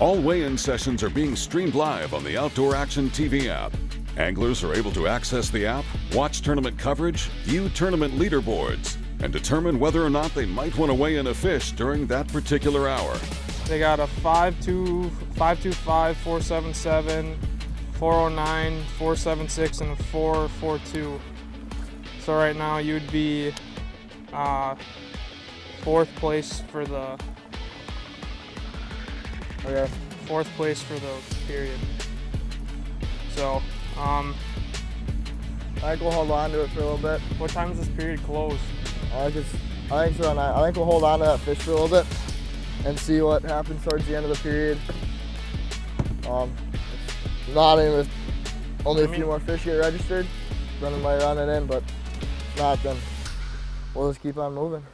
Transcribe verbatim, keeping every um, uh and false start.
All weigh-in sessions are being streamed live on the Outdoor Action T V app. Anglers are able to access the app, watch tournament coverage, view tournament leaderboards, and determine whether or not they might want to weigh in a fish during that particular hour. They got a five two five, four seven seven, four oh nine, four seven six, and a four four two. So right now you'd be uh, fourth place for the Okay. Fourth place for the period. So, um, I think we'll hold on to it for a little bit. What time does this period close? I think it's, I think it's around nine. I think we'll hold on to that fish for a little bit and see what happens towards the end of the period. Um, it's not even only I mean, a few more fish get registered. Running might run it in, but if not, then we'll just keep on moving.